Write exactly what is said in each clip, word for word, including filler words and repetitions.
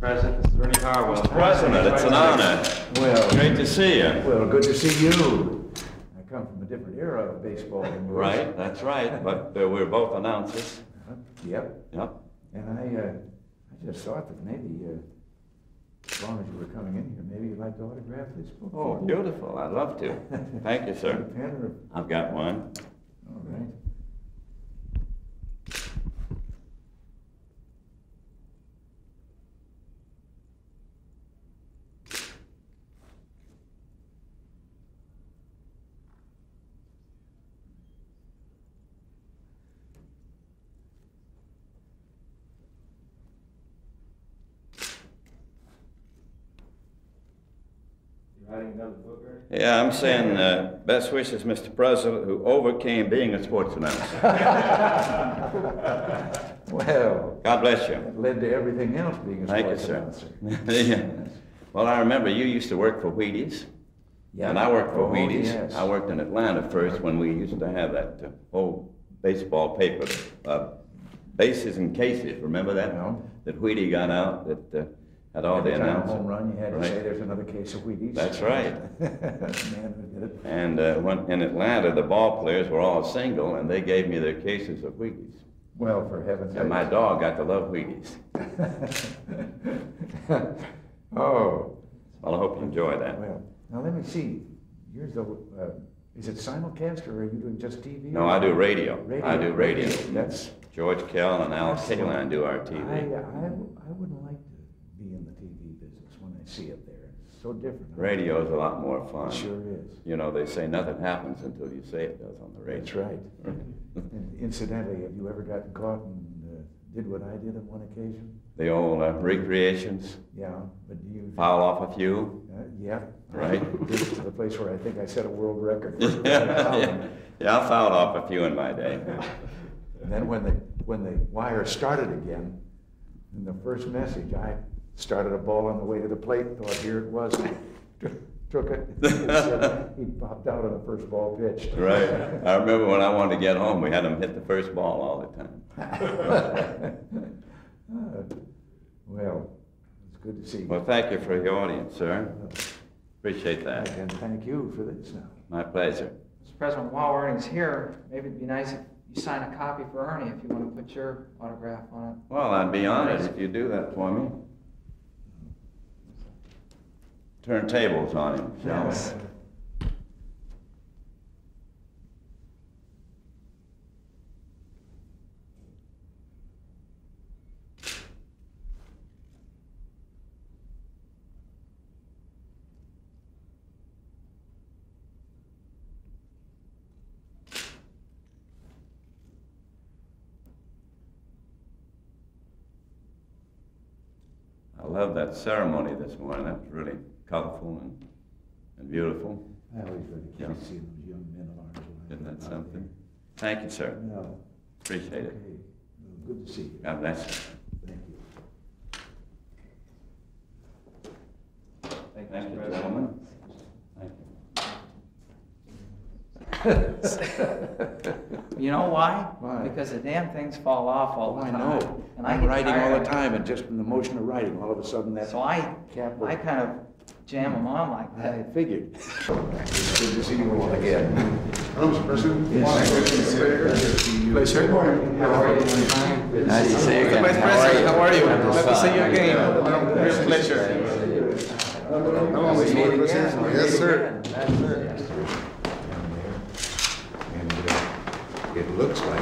President, Mister Ernie Harwell. Mister President, it's an honor. Well, great to see you. Well, good to see you. I come from a different era of baseball. Right, that's right. But uh, we're both announcers. Uh, yep. Yep. And I, uh, I just thought that maybe, uh, as long as you were coming in here, maybe you'd like to autograph this book. Oh, beautiful! I'd love to. Thank you, sir. Or... I've got one. All right. Yeah, I'm saying uh, best wishes, Mister President, who overcame being a sports announcer. Well, God bless you. It led to everything else being a Thank sports you, sir. announcer. Yeah. Well, I remember you used to work for Wheaties, yeah, and I worked for oh, Wheaties. Yes. I worked in Atlanta first when we used to have that uh, old baseball paper, uh, bases and cases. Remember that? No. That Wheatie got out that. Uh, At all Every the announcers. Home run, you had right. to say there's another case of Wheaties. That's right. Man, and uh, when, in Atlanta, the ball players were all single, and they gave me their cases of Wheaties. Well, for heaven's sake. And my dog got to love Wheaties. Oh. Well, I hope you enjoy that. Well, now let me see. Here's the. Uh, is it simulcast, or are you doing just T V? No, I do radio. radio. I do radio. radio. That's George Kell and Al Kaline do our T V. I, I, I wouldn't like. See it there. It's so different. Radio is a lot more fun. It sure is. You know, they say nothing happens until you say it does on the radio. That's right. And incidentally, have you ever gotten caught and uh, did what I did on one occasion? The old uh, recreations? Yeah. But do you foul off a few? Uh, yeah. Right. This is the place where I think I set a world record. yeah, yeah. yeah, I fouled off a few in my day. And then when the, when the wire started again, in the first message, I started a ball on the way to the plate, thought here it was, took it, said, he popped out on the first ball pitched. Right. I remember when I wanted to get home, we had him hit the first ball all the time. uh, well, it's good to see you. Well, thank you for the audience, sir. Appreciate that. And thank you for this now. My pleasure. Mister President, while Ernie's here, maybe it'd be nice if you sign a copy for Ernie if you want to put your autograph on it. Well, I'd be honored if you do that for me. Turn tables on him, shall yes. we? I love that ceremony this morning. That was really colorful and, and beautiful. I always really can't yeah. see those young men of ours. Isn't that something? There. Thank you, sir. No. Appreciate okay. it. Well, good to see you. God bless you. Thank you. Thank, Thank you, Mister President. You know why? Why? Because the damn things fall off all the oh, time. I know. And I'm I writing all the time, and just in the motion of writing, all of a sudden that. So I, capital. I kind of jam them on like that. I figured. It's good to see you all again. Hello, Mister President. Yes. Good to see you. Pleasure. How are you? Nice to see you again. Vice President, how are you? Glad to see you again. Real pleasure. Hello, Mister President. Yes, sir. Yes, sir. It looks like,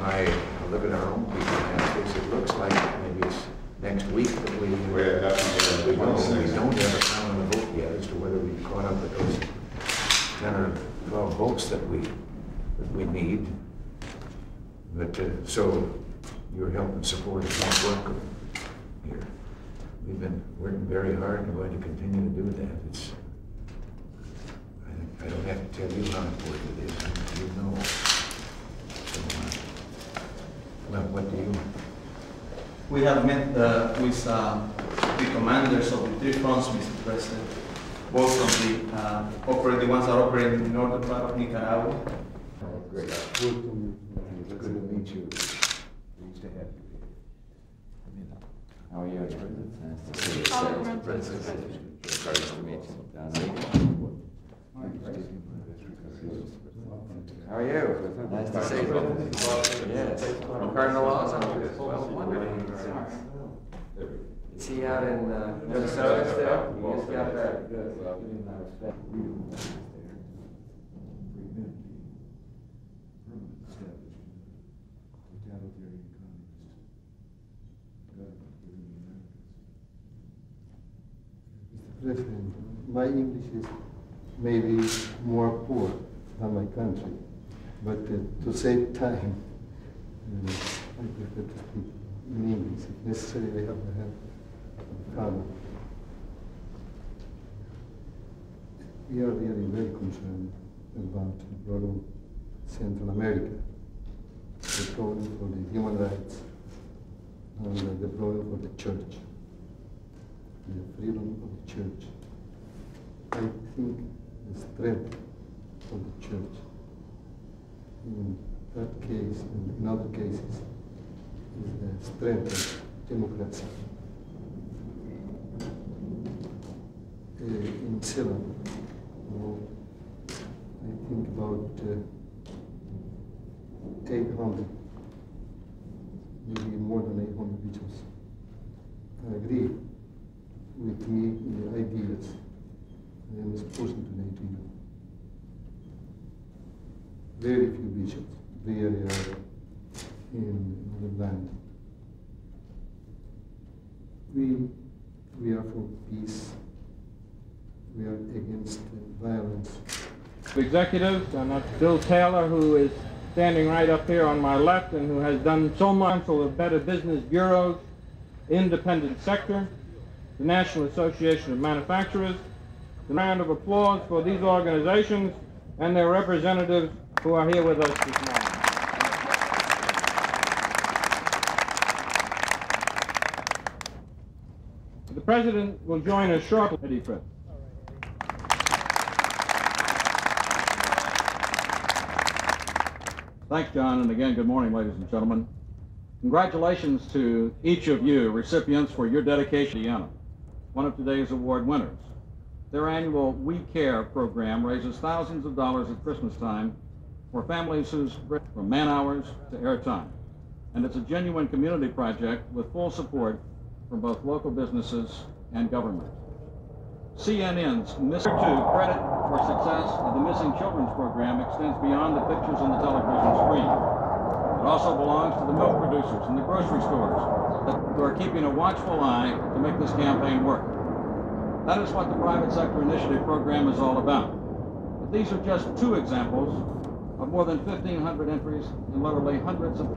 I look at our own people and it looks like maybe it's next week that we, We're we, we, don't, we don't have a count on the vote yet as to whether we've caught up with those ten or twelve votes that we, that we need. But uh, so your help and support is not welcome here. We've been working very hard and we're going to continue to do that. It's, I don't have to tell you how important it is. You know. So, uh, well, what do you? We have met uh, with uh, the commanders of the three fronts, Mister President. Both of the uh, operate, the ones that operate in the northern part of Nicaragua. Oh, great. It's good to meet you. Nice to have you. How are you? How are you? Nice to see you. Yes. Cardinal Lawson. Well, wonderful. Is he out in uh, Minnesota still? You just got that. Good. My English is maybe more poor than my country, but uh, to save time, uh, I prefer to speak in English. If necessary, we have to have common. We are really very concerned about the problem of Central America, the problem for the human rights, and uh, the problem for the church, the freedom of the church. I think the strength of the church in that case and in other cases is the strength of democracy. Uh, in Chile, well, I think about uh, eight hundred, maybe more than eight hundred bishops agree with me in the ideas I am exposing today to you. Very few bishops really are in the land. We, we are for peace. We are against violence. The executive, and that's Bill Taylor, who is standing right up here on my left and who has done so much for the Better Business Bureau's independent sector, the National Association of Manufacturers. A round of applause for these organizations and their representatives who are here with us this morning. The President will join us shortly. Thanks, John, and again, good morning, ladies and gentlemen. Congratulations to each of you, recipients, for your dedication to Indiana, one of today's award winners. Their annual We Care program raises thousands of dollars at Christmas time for families whose from man hours to airtime. And it's a genuine community project with full support from both local businesses and government. C N N's Mister Two credit for success of the Missing Children's Program extends beyond the pictures on the television screen. It also belongs to the milk producers and the grocery stores who are keeping a watchful eye to make this campaign work. That is what the Private Sector Initiative program is all about. But these are just two examples of more than fifteen hundred entries and literally hundreds of...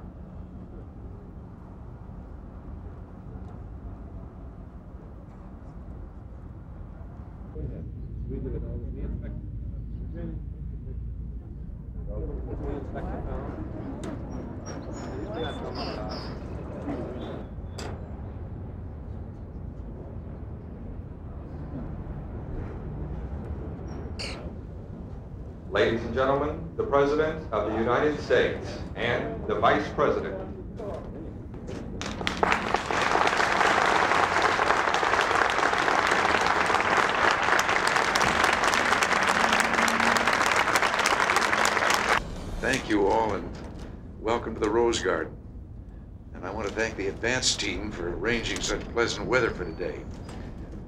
Ladies and gentlemen, the President of the United States and the Vice President. Thank you all and welcome to the Rose Garden. And I want to thank the advance team for arranging such pleasant weather for today.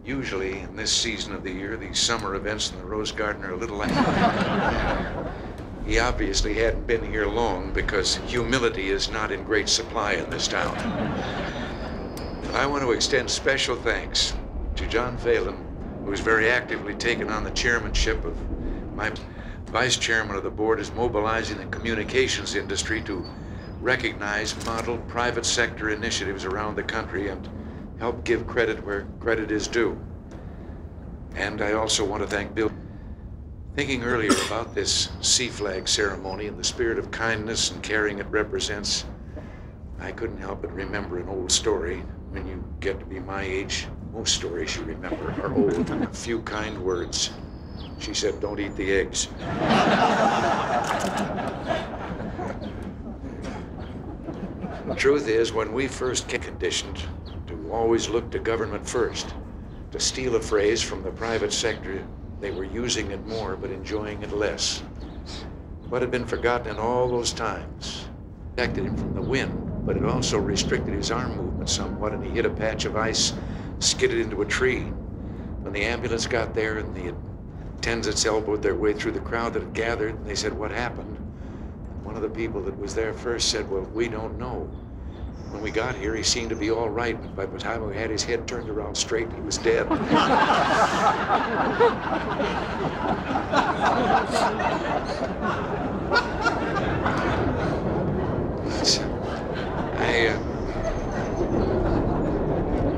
Usually, in this season of the year, these summer events in the Rose Garden are a little lacking. He obviously hadn't been here long because humility is not in great supply in this town. I want to extend special thanks to John Phelan, who's very actively taken on the chairmanship of my vice chairman of the board is mobilizing the communications industry to recognize model private sector initiatives around the country and help give credit where credit is due. And I also want to thank Bill. Thinking earlier about this C-Flag ceremony and the spirit of kindness and caring it represents, I couldn't help but remember an old story. When you get to be my age, most stories you remember are old. A few kind words. She said, "Don't eat the eggs." The truth is, when we first get conditioned to who always looked to government first. To steal a phrase from the private sector, they were using it more but enjoying it less. What had been forgotten in all those times protected him from the wind, but it also restricted his arm movement somewhat, and he hit a patch of ice, skidded into a tree. When the ambulance got there and the attendants elbowed their way through the crowd that had gathered, and they said, "What happened?" One of the people that was there first said, "Well, we don't know. When we got here, he seemed to be all right, but by the time we had his head turned around straight, he was dead." I, uh,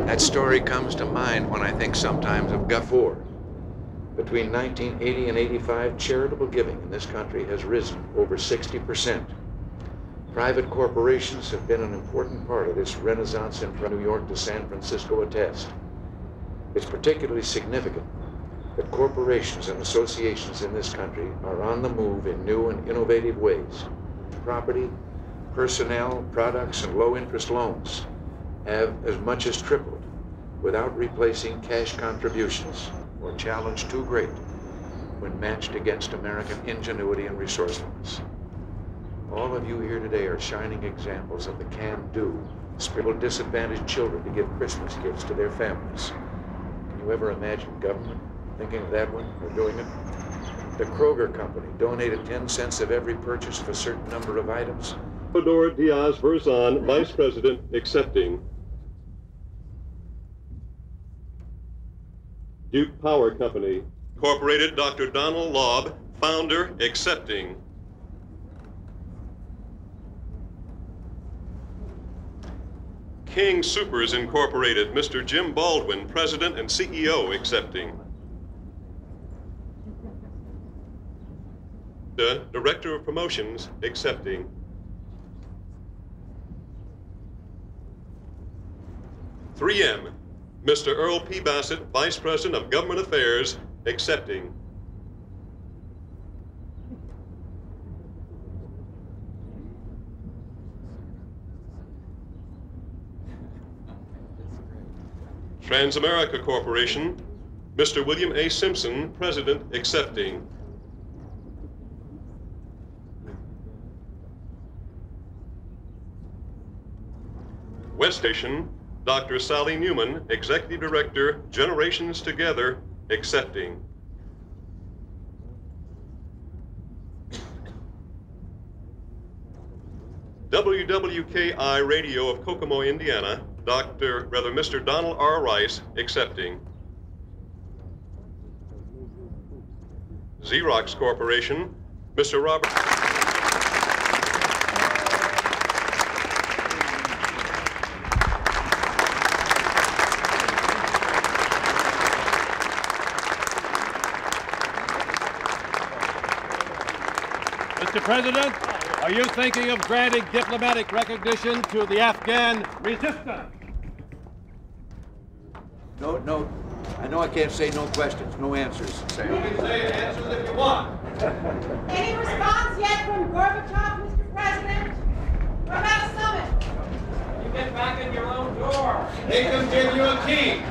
that story comes to mind when I think sometimes of Gafoor. Between nineteen eighty and eighty-five, charitable giving in this country has risen over sixty percent. Private corporations have been an important part of this renaissance in New York to San Francisco attest. It's particularly significant that corporations and associations in this country are on the move in new and innovative ways. Property, personnel, products, and low-interest loans have as much as tripled without replacing cash contributions or challenge too great when matched against American ingenuity and resourcefulness. All of you here today are shining examples of the can-do spirit. Disadvantaged children to give Christmas gifts to their families. Can you ever imagine government thinking of that one or doing it? The Kroger Company donated ten cents of every purchase of a certain number of items. Fedora Diaz-Verzon, Vice President, accepting. Duke Power Company, Incorporated, Doctor Donald Lobb, Founder, accepting. King Supers Incorporated, Mister Jim Baldwin, President and C E O, accepting. The Director of Promotions, accepting. three M, Mister Earl P. Bassett, Vice President of Government Affairs, accepting. Transamerica Corporation, Mister William A. Simpson, President, accepting. West Station, Doctor Sally Newman, Executive Director, Generations Together, accepting. W W K I Radio of Kokomo, Indiana, Doctor, rather, Mister Donald R. Rice, accepting. Xerox Corporation, Mister Robert. Mister President. Are you thinking of granting diplomatic recognition to the Afghan resistance? No, no. I know I can't say no questions, no answers, Sam. You can say answers if you want. Any response yet from Gorbachev, Mister President? What about a summit? You get back in your own door. They can give you a key.